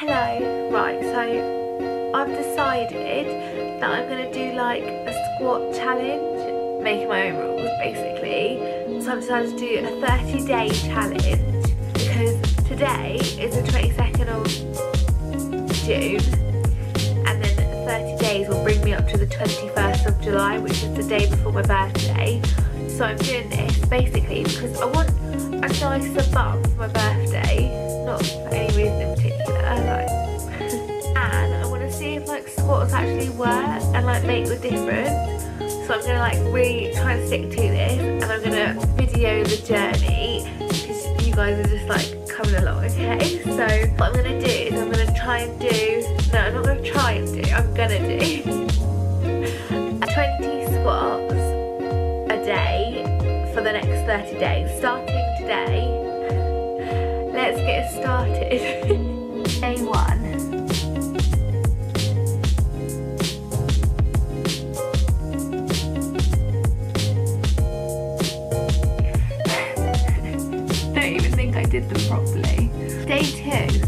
Hello, right, so I've decided that I'm going to do like a squat challenge, making my own rules basically. So I've decided to do a 30-day challenge because today is the 22nd of June and then 30 days will bring me up to the 21st of July, which is the day before my birthday. So I'm doing this basically because I want a nicer bum for my birthday, not for any reason in particular, like. And I want to see if like squats actually work and like make the difference, so I'm going to like really try and stick to this, and I'm going to video the journey because you guys are just like coming along, okay? So what I'm going to do is I'm going to try and do, no I'm not going to try and do, I'm going to do 20 squats a day for the next 30 days, starting today. Let's get started. Day one. Don't even think I did them properly. Day two.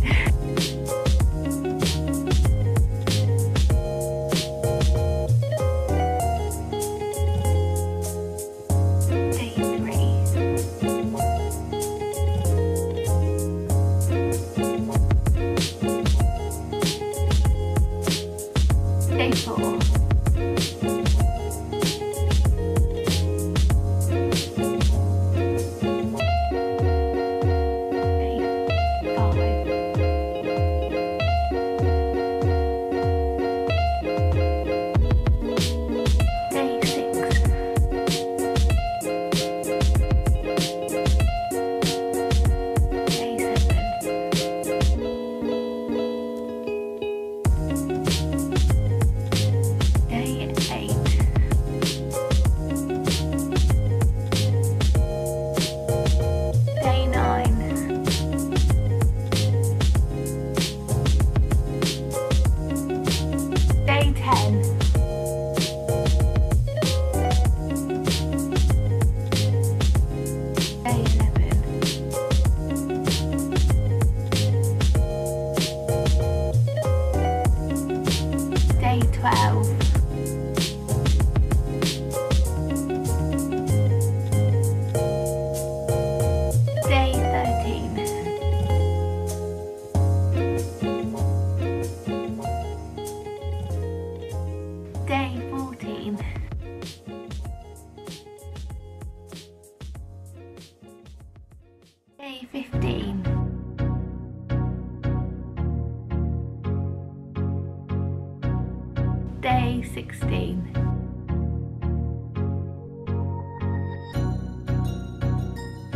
Day 16.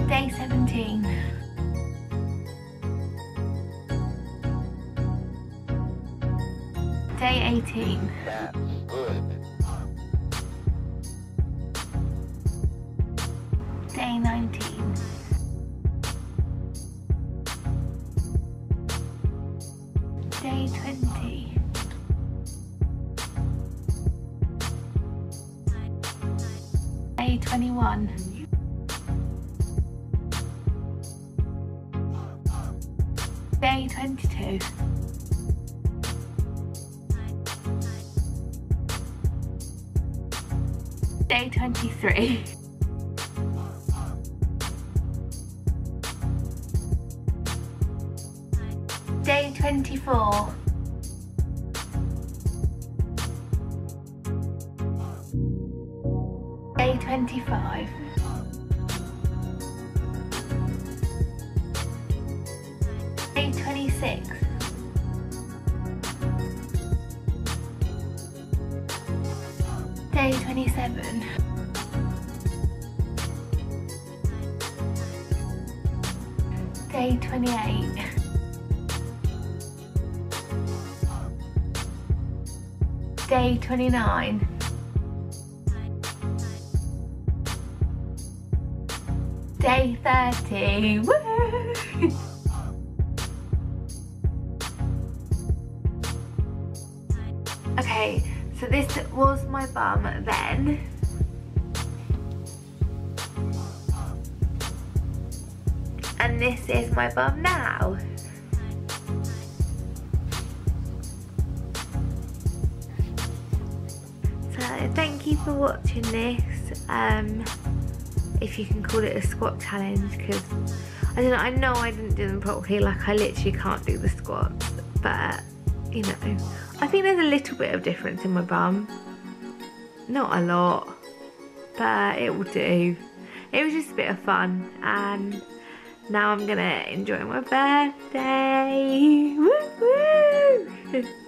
Day 17. Day 18. That's good. Day 19. Day 20. Day 21. Day 22. Day 23. Day 24. Day 25. Day 26. Day 27. Day 28. Day 29. Day 30. Woohoo! Okay, so this was my bum then. And this is my bum now. thank you for watching this. If you can call it a squat challenge, because I don't know, I know I didn't do them properly, like I literally can't do the squats, but you know, I think there's a little bit of difference in my bum, not a lot, but it will do. It was just a bit of fun, and now I'm gonna enjoy my birthday. Woo woo!